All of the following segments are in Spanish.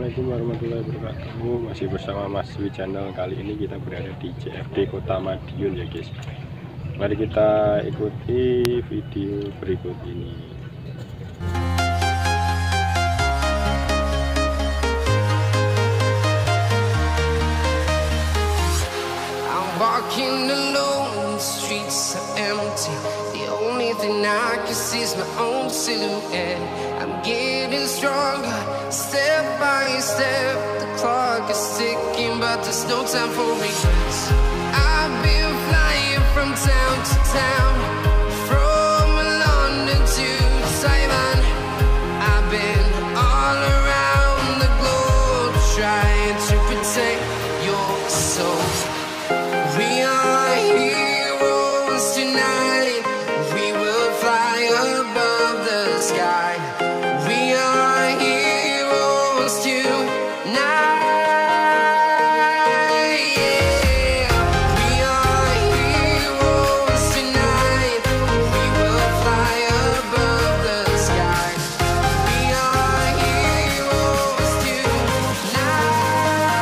Assalamualaikum warahmatullahi wabarakatuh. Masih bersama Mas Dwi Channel. Kali ini kita berada di CFD Kota Madiun ya guys. Mari kita ikuti video berikut ini. I'm walking alone, the streets are empty. The only thing I can see is my own silhouette. I'm getting stronger. Step by step, the clock is ticking, but there's no time for regrets. I've been flying from town to town, from London to Taiwan. I've been all around the globe, trying to protect your soul. We are heroes tonight, we will fly above the sky. We are heroes tonight, yeah. We are heroes tonight. We will fly above the sky. We are heroes tonight, yeah.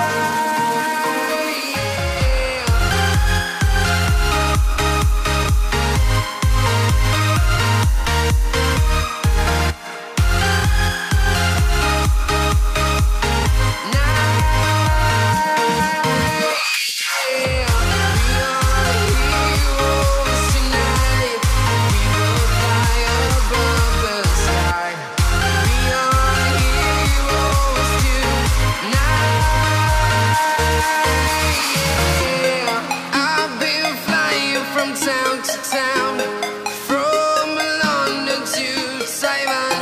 From town to town, from London to Taiwan,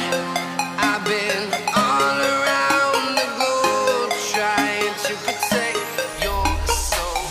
I've been all around the globe trying to protect your soul.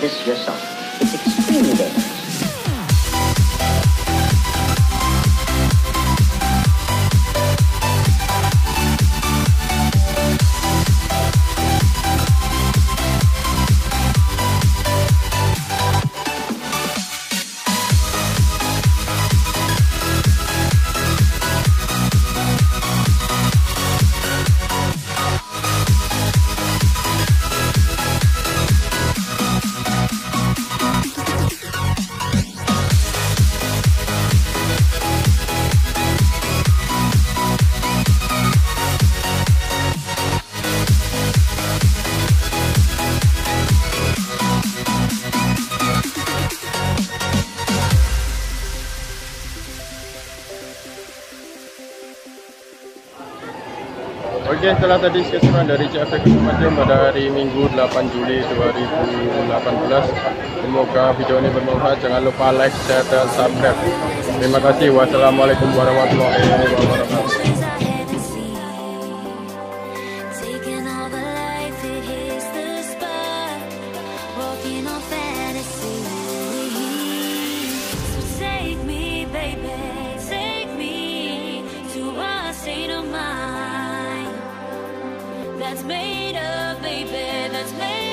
this yourself. It's extremely dangerous. Okey, telah tadi siaran dari JFK Madiun pada hari Minggu 8 Juli 2018. Semoga video ini bermanfaat. Jangan lupa like, share dan subscribe. Terima kasih. Wassalamualaikum warahmatullahi wabarakatuh. That's made of, baby, that's made